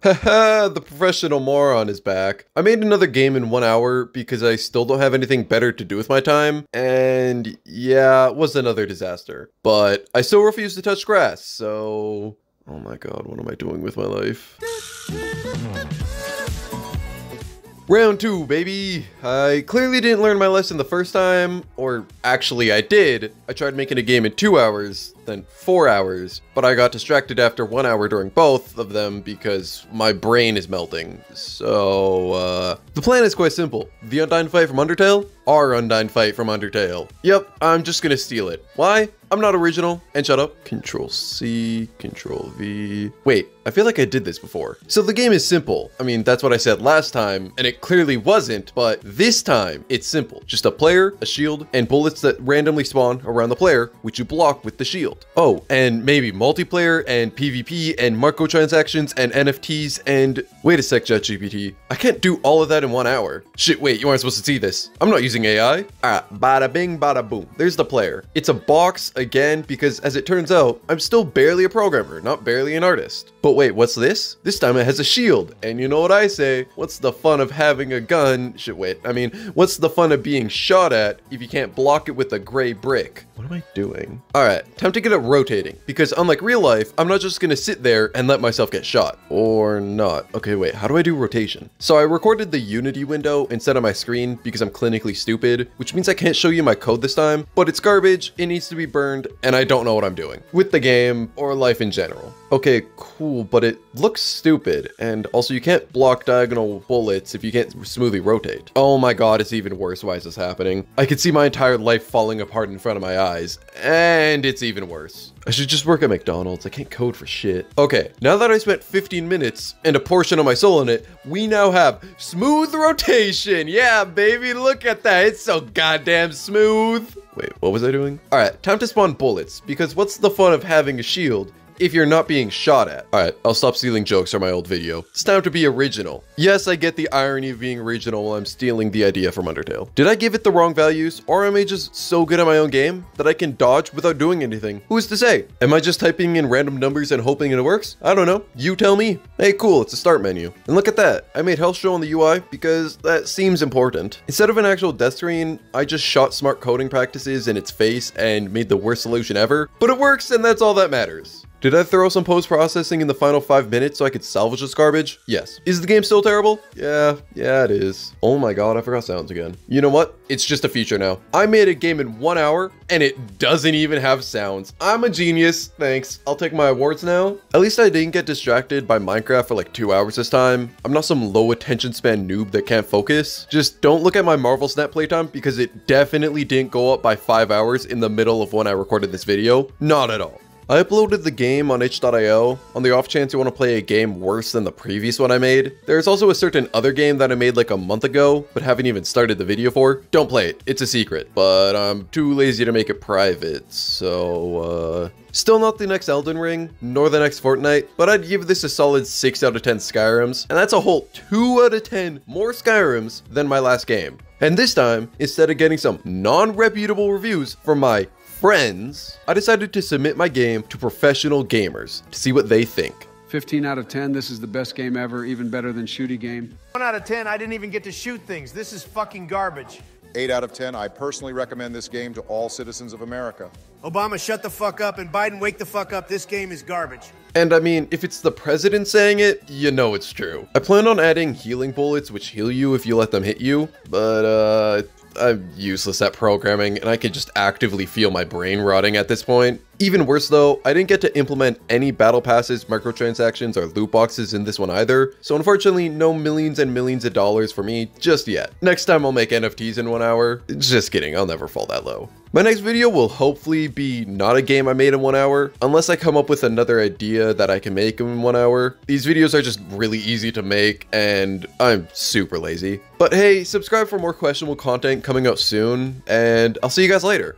Haha, the professional moron is back. I made another game in 1 hour because I still don't have anything better to do with my time, and yeah, it was another disaster. But I still refuse to touch grass, so... oh my god, what am I doing with my life? Round 2, baby! I clearly didn't learn my lesson the first time, or actually I did. I tried making a game in 2 hours, then 4 hours, but I got distracted after 1 hour during both of them because my brain is melting. So, the plan is quite simple. The Undyne fight from Undertale? Our Undyne fight from Undertale. Yep, I'm just gonna steal it. Why? I'm not original, and shut up. Control C, Control V. Wait, I feel like I did this before. So the game is simple. I mean, that's what I said last time, and it clearly wasn't, but this time it's simple. Just a player, a shield, and bullets that randomly spawn around the player, which you block with the shield. Oh, and maybe multiplayer and PvP and microtransactions and NFTs and... wait a sec, ChatGPT. I can't do all of that in 1 hour. Shit, wait, you aren't supposed to see this. I'm not using AI. Ah, bada bing, bada boom. There's the player. It's a box again, because as it turns out, I'm still barely a programmer, not barely an artist. But wait, what's this? This time it has a shield, and you know what I say, what's the fun of having a gun? Shit, wait, I mean, what's the fun of being shot at if you can't block it with a gray brick? What am I doing? Alright, time to get it rotating, because unlike real life, I'm not just gonna sit there and let myself get shot. Or not. Okay, wait, how do I do rotation? So I recorded the Unity window instead of my screen, because I'm clinically stupid, which means I can't show you my code this time, but it's garbage, it needs to be burned, and I don't know what I'm doing with the game or life in general. Okay, cool, but it looks stupid, and also you can't block diagonal bullets if you can't smoothly rotate. Oh my god, it's even worse. Why is this happening? I could see my entire life falling apart in front of my eyes, and it's even worse. I should just work at McDonald's. I can't code for shit. Okay, now that I spent 15 minutes and a portion of my soul in it, we now have smooth rotation. Yeah, baby, look at that. It's so goddamn smooth. Wait, what was I doing? All right, time to spawn bullets, because what's the fun of having a shield if you're not being shot at? All right, I'll stop stealing jokes from my old video. It's time to be original. Yes, I get the irony of being original while I'm stealing the idea from Undertale. Did I give it the wrong values, or am I just so good at my own game that I can dodge without doing anything? Who's to say? Am I just typing in random numbers and hoping it works? I don't know. You tell me. Hey, cool, it's a start menu. And look at that. I made health show on the UI because that seems important. Instead of an actual death screen, I just shot smart coding practices in its face and made the worst solution ever. But it works, and that's all that matters. Did I throw some post-processing in the final 5 minutes so I could salvage this garbage? Yes. Is the game still terrible? Yeah, it is. Oh my god, I forgot sounds again. You know what? It's just a feature now. I made a game in 1 hour and it doesn't even have sounds. I'm a genius. Thanks. I'll take my awards now. At least I didn't get distracted by Minecraft for like 2 hours this time. I'm not some low attention span noob that can't focus. Just don't look at my Marvel Snap playtime because it definitely didn't go up by 5 hours in the middle of when I recorded this video. Not at all. I uploaded the game on itch.io. On the off chance you want to play a game worse than the previous one I made. There's also a certain other game that I made like a month ago, but haven't even started the video for. Don't play it, it's a secret, but I'm too lazy to make it private, so still not the next Elden Ring, nor the next Fortnite, but I'd give this a solid 6 out of 10 Skyrims, and that's a whole 2 out of 10 more Skyrims than my last game. And this time, instead of getting some non-reputable reviews from my friends, I decided to submit my game to professional gamers to see what they think. 15 out of 10, this is the best game ever, even better than Shooty Game. 1 out of 10, I didn't even get to shoot things. This is fucking garbage. 8 out of 10, I personally recommend this game to all citizens of America. Obama, shut the fuck up, and Biden, wake the fuck up. This game is garbage. And I mean, if it's the president saying it, you know it's true. I plan on adding healing bullets, which heal you if you let them hit you, but I'm useless at programming, and I can just actively feel my brain rotting at this point. Even worse though, I didn't get to implement any battle passes, microtransactions, or loot boxes in this one either, so unfortunately no millions and millions of dollars for me just yet. Next time I'll make NFTs in 1 hour. Just kidding, I'll never fall that low. My next video will hopefully be not a game I made in 1 hour, unless I come up with another idea that I can make in 1 hour. These videos are just really easy to make, and I'm super lazy. But hey, subscribe for more questionable content coming out soon, and I'll see you guys later.